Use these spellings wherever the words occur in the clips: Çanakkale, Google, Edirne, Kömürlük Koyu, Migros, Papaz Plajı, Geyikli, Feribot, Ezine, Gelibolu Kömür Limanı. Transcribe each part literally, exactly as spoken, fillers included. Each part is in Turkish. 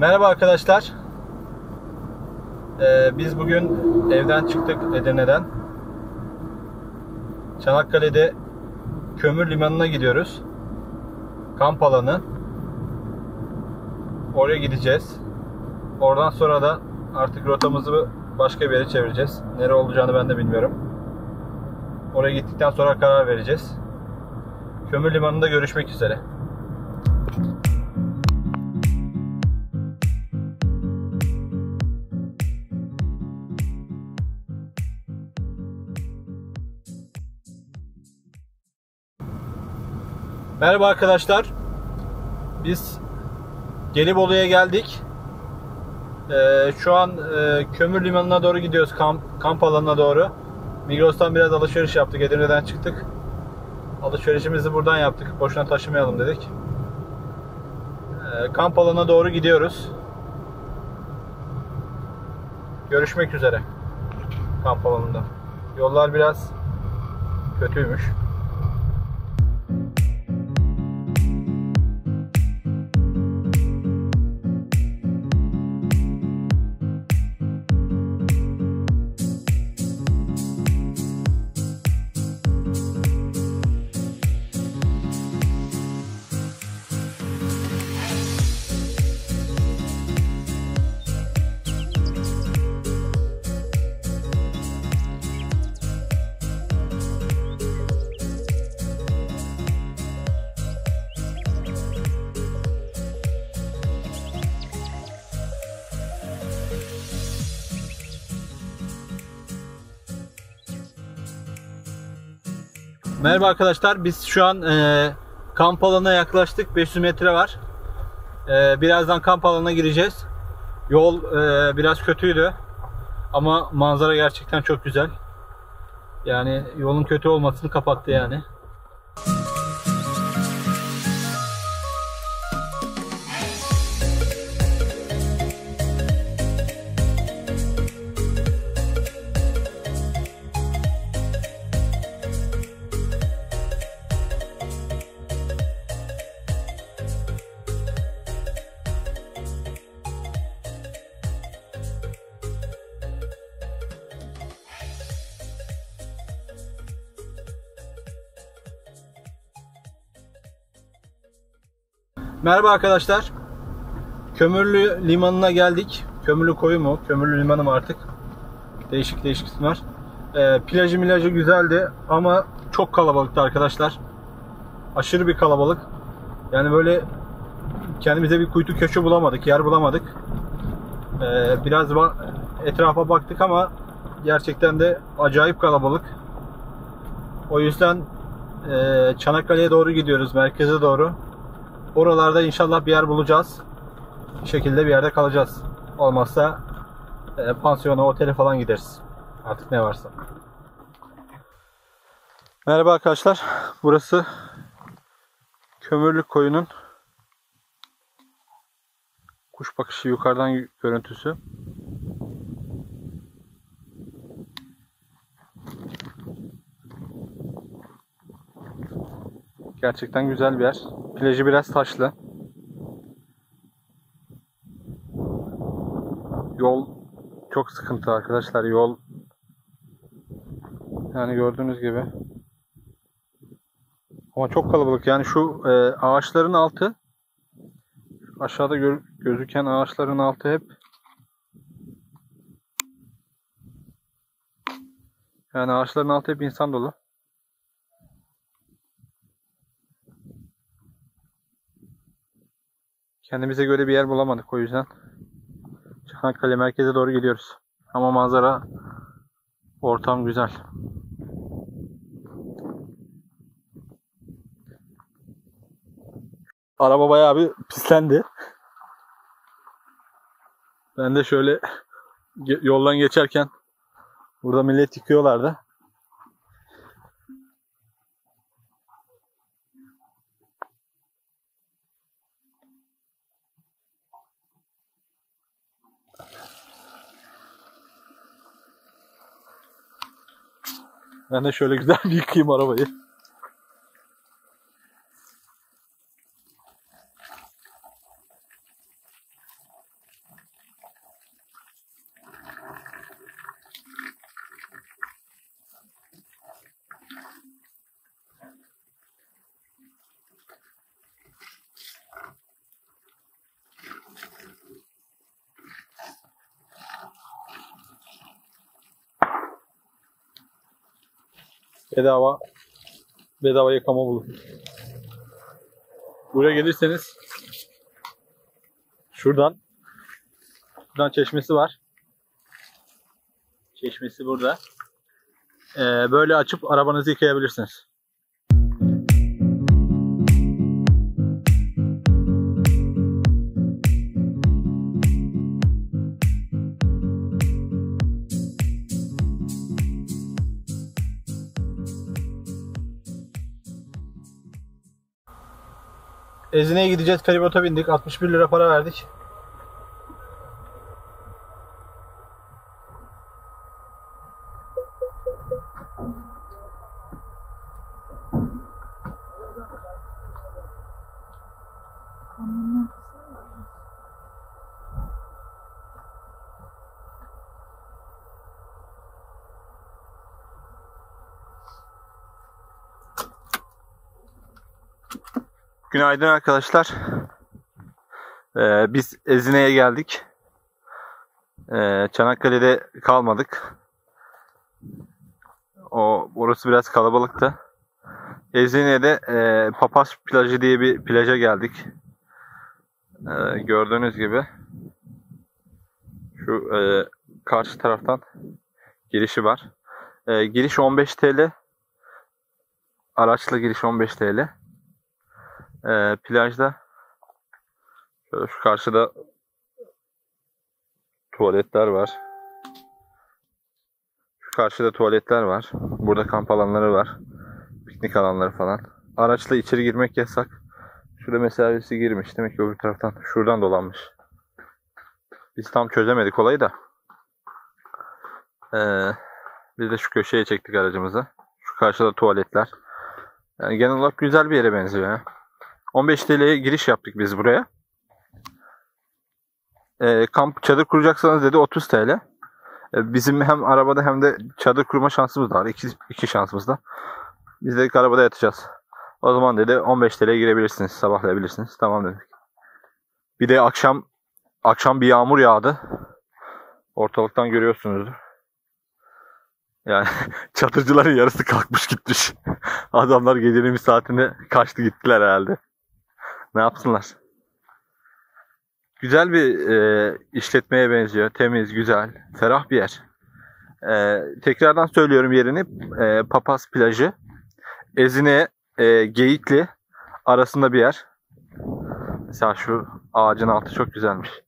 Merhaba arkadaşlar. Ee, biz bugün evden çıktık Edirne'den. Çanakkale'de kömür limanına gidiyoruz. Kamp alanı. Oraya gideceğiz. Oradan sonra da artık rotamızı başka bir yere çevireceğiz. Nereye olacağını ben de bilmiyorum. Oraya gittikten sonra karar vereceğiz. Kömür limanında görüşmek üzere. Merhaba arkadaşlar. Biz Gelibolu'ya geldik. Ee, şu an e, kömür limanına doğru gidiyoruz. Kamp, kamp alanına doğru. Migros'tan biraz alışveriş yaptık. Edirne'den çıktık. Alışverişimizi buradan yaptık. Boşuna taşımayalım dedik. Ee, kamp alanına doğru gidiyoruz. Görüşmek üzere. Kamp alanında. Yollar biraz kötüymüş. Merhaba arkadaşlar, biz şu an e, kamp alanına yaklaştık. beş yüz metre var. E, birazdan kamp alanına gireceğiz. Yol e, biraz kötüydü. Ama manzara gerçekten çok güzel. Yani yolun kötü olmasını kapattı yani. Merhaba arkadaşlar. Kömürlü limanına geldik. Kömürlük Koyu mu? Kömürlü limanı mı artık? Değişik değişik isimler. E, plajı milajı güzeldi ama çok kalabalıktı arkadaşlar. Aşırı bir kalabalık. Yani böyle kendimize bir kuytu köşe bulamadık, yer bulamadık. E, biraz ba etrafa baktık ama gerçekten de acayip kalabalık. O yüzden e, Çanakkale'ye doğru gidiyoruz, merkeze doğru. Oralarda inşallah bir yer bulacağız. Bir şekilde bir yerde kalacağız. Olmazsa e, pansiyona, otele falan gideriz. Artık ne varsa. Merhaba arkadaşlar. Burası Kömürlük Koyu'nun kuş bakışı yukarıdan görüntüsü. Gerçekten güzel bir yer. Plajı biraz taşlı. Yol çok sıkıntı arkadaşlar. Yol yani gördüğünüz gibi. Ama çok kalabalık. Yani şu e, ağaçların altı, aşağıda gör, gözüken ağaçların altı hep yani ağaçların altı hep insan dolu. Kendimize göre bir yer bulamadık o yüzden. Çanakkale merkeze doğru gidiyoruz. Ama manzara, ortam güzel. Araba bayağı bir pislendi. Ben de şöyle yoldan geçerken burada millet yıkıyorlardı. Ben de şöyle güzel bir yıkayayım arabayı. bedava bedava yıkama bulun. Buraya gelirseniz şuradan şuradan çeşmesi var. Çeşmesi burada. Ee, böyle açıp arabanızı yıkayabilirsiniz. Ezine'ye gideceğiz. Feribot'a bindik. altmış bir lira para verdik. Günaydın arkadaşlar. Ee, biz Ezine'ye geldik. Ee, Çanakkale'de kalmadık. O orası biraz kalabalıktı. Ezine'de e, Papaz Plajı diye bir plaja geldik. Ee, gördüğünüz gibi şu e, karşı taraftan girişi var. E, giriş on beş TL. Araçla giriş on beş TL. E, plajda şöyle şu karşıda tuvaletler var. Şu karşıda tuvaletler var. Burada kamp alanları var. Piknik alanları falan. Araçla içeri girmek yasak. Şurada mesafesi girmiş. Demek ki öbür taraftan şuradan dolanmış. Biz tam çözemedik olayı da. E, biz de şu köşeye çektik aracımızı. Şu karşıda tuvaletler. Yani genel olarak güzel bir yere benziyor ya. on beş TL'ye giriş yaptık biz buraya. E, kamp çadır kuracaksanız dedi otuz TL. E, bizim hem arabada hem de çadır kurma şansımız da var. İki, iki şansımız da. Biz dedik arabada yatacağız. O zaman dedi on beş TL'ye girebilirsiniz. Sabahlayabilirsiniz. Tamam dedik. Bir de akşam akşam bir yağmur yağdı. Ortalıktan görüyorsunuzdur. Yani çadırcıların yarısı kalkmış gitmiş. Adamlar gecenin bir saatinde kaçtı gittiler herhalde. Ne yapsınlar? Güzel bir e, işletmeye benziyor. Temiz, güzel, ferah bir yer. E, tekrardan söylüyorum yerini. E, Papaz Plajı. Ezine, e, Geyikli arasında bir yer. Mesela şu ağacın altı çok güzelmiş.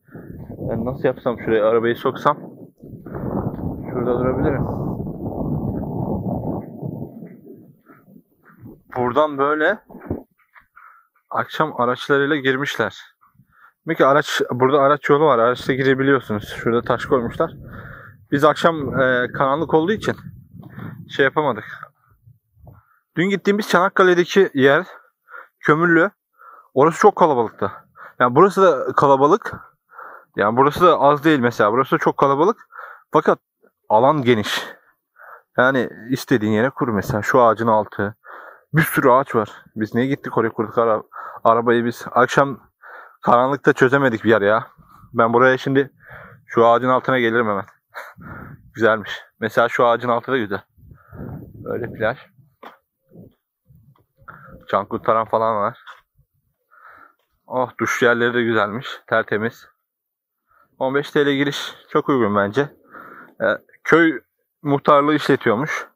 Ben nasıl yapsam şuraya arabayı soksam? Şurada durabilirim. Buradan böyle akşam araçlarıyla girmişler. Demek ki araç, burada araç yolu var. Araçla girebiliyorsunuz. Şurada taş koymuşlar. Biz akşam e, karanlık olduğu için şey yapamadık. Dün gittiğimiz Çanakkale'deki yer Kömürlü. Orası çok kalabalıktı. Yani burası da kalabalık. Yani burası da az değil mesela. Burası da çok kalabalık. Fakat alan geniş. Yani istediğin yere kur mesela. Şu ağacın altı. Bir sürü ağaç var. Biz niye gittik oraya kurduk ara arabayı biz? Akşam karanlıkta çözemedik bir yer ya. Ben buraya şimdi şu ağacın altına gelirim hemen. Güzelmiş. Mesela şu ağacın altı da güzel. Böyle plaj. Can kurtaran falan var. Oh, duş yerleri de güzelmiş. Tertemiz. on beş TL giriş çok uygun bence. Ee, köy muhtarlığı işletiyormuş.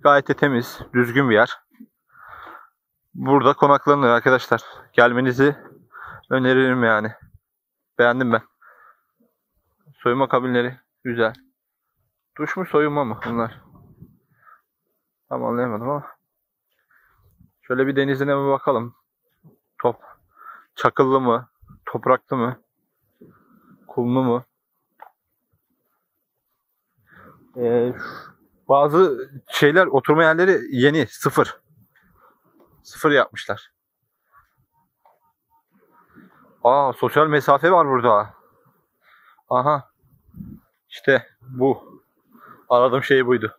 Gayet de temiz, düzgün bir yer. Burada konaklanır arkadaşlar. Gelmenizi öneririm yani. Beğendim ben. Soyunma kabinleri güzel. Duş mu soyunma mı bunlar? Tam anlayamadım ama. Şöyle bir denizine bir bakalım. Top. Çakıllı mı? Topraklı mı? Kumlu mu? Ee, bazı şeyler, oturma yerleri yeni. Sıfır. Sıfır yapmışlar. Aa, sosyal mesafe var burada. Aha. İşte bu. Aradığım şey buydu.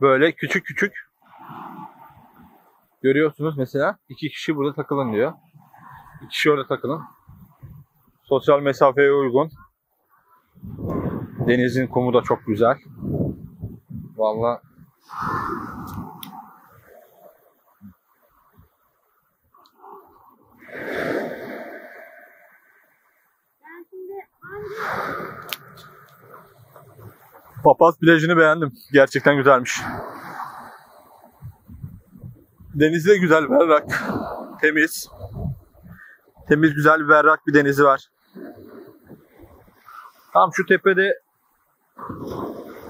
Böyle küçük küçük. Görüyorsunuz mesela. İki kişi burada takılın diyor. İki kişi orada takılın. Sosyal mesafeye uygun. Denizin kumu da çok güzel. Vallahi Papaz plajını beğendim. Gerçekten güzelmiş. Denizi de güzel, berrak, temiz. Temiz, güzel, berrak bir denizi var. Tam şu tepede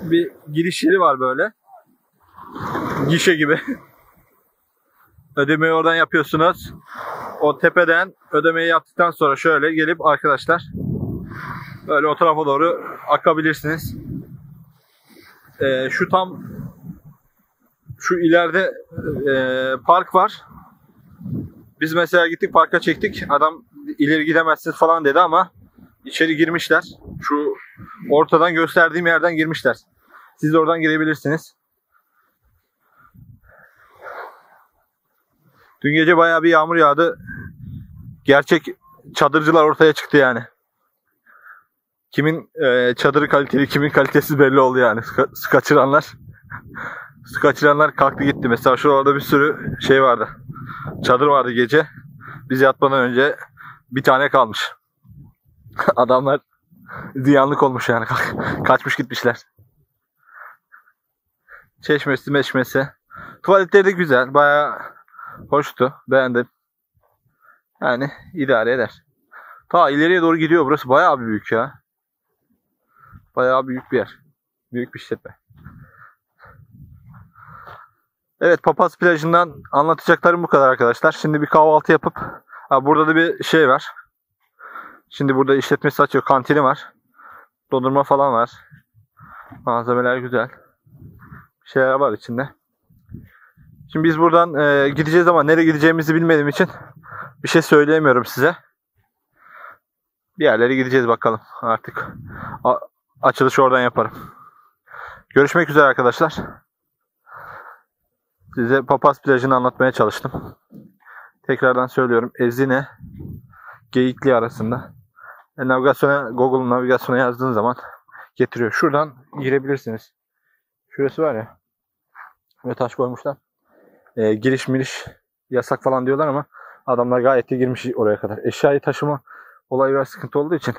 bir giriş yeri var böyle. Gişe gibi. Ödemeyi oradan yapıyorsunuz. O tepeden ödemeyi yaptıktan sonra şöyle gelip arkadaşlar böyle o tarafa doğru akabilirsiniz. Ee, şu tam şu ileride e, park var. Biz mesela gittik, parka çektik. Adam ileri gidemezsiniz falan dedi ama içeri girmişler. Şu ortadan gösterdiğim yerden girmişler. Siz de oradan girebilirsiniz. Dün gece bayağı bir yağmur yağdı. Gerçek çadırcılar ortaya çıktı yani. Kimin e, çadırı kaliteli, kimin kalitesiz belli oldu yani. Su kaçıranlar su kaçıranlar kalktı gitti. Mesela şurada bir sürü şey vardı. Çadır vardı gece. Biz yatmadan önce bir tane kalmış. Adamlar ziyanlık olmuş yani. Kaçmış gitmişler. Çeşmesi meşmesi. Tuvaletleri de güzel. Bayağı hoştu. Beğendim. Yani idare eder. Ta ileriye doğru gidiyor. Burası bayağı büyük ya. Bayağı büyük bir yer. Büyük bir işletme. Evet, Papaz plajından anlatacaklarım bu kadar arkadaşlar. Şimdi bir kahvaltı yapıp ha, burada da bir şey var. Şimdi burada işletmesi açıyor. Kantini var. Dondurma falan var. Malzemeler güzel. Bir şeyler var içinde. Şimdi biz buradan e, gideceğiz ama nereye gideceğimizi bilmediğim için bir şey söyleyemiyorum size. Bir yerlere gideceğiz bakalım artık. A açılışı oradan yaparım. Görüşmek üzere arkadaşlar. Size Papaz plajını anlatmaya çalıştım. Tekrardan söylüyorum. Ezine Geyikli arasında. E, navigasyona, Google navigasyona yazdığın zaman getiriyor. Şuradan girebilirsiniz. Şurası var ya. Ve taş koymuşlar. E, giriş miriş yasak falan diyorlar ama adamlar gayet de girmiş oraya kadar. Eşyayı taşıma olayı biraz sıkıntı olduğu için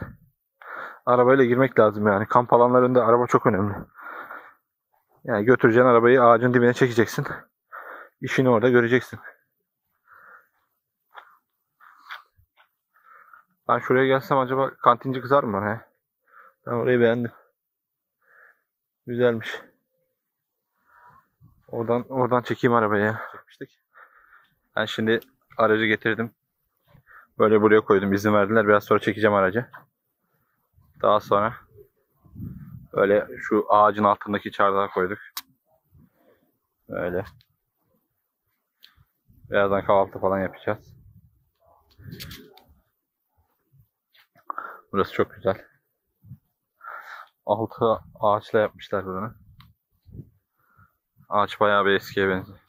arabayla girmek lazım yani. Kamp alanlarında araba çok önemli. Yani götüreceğin arabayı ağacın dibine çekeceksin. İşini orada göreceksin. Ben şuraya gelsem acaba kantinci kızar mı? He? Ben orayı beğendim. Güzelmiş. Oradan oradan çekeyim arabayı. Çekmiştik. Ben şimdi aracı getirdim. Böyle buraya koydum. İzin verdiler. Biraz sonra çekeceğim aracı. Daha sonra böyle şu ağacın altındaki çardağa koyduk. Böyle. Birazdan kahvaltı falan yapacağız. Burası çok güzel. Altı ağaçla yapmışlar bunu. Ağaç bayağı bir eskiye benziyor.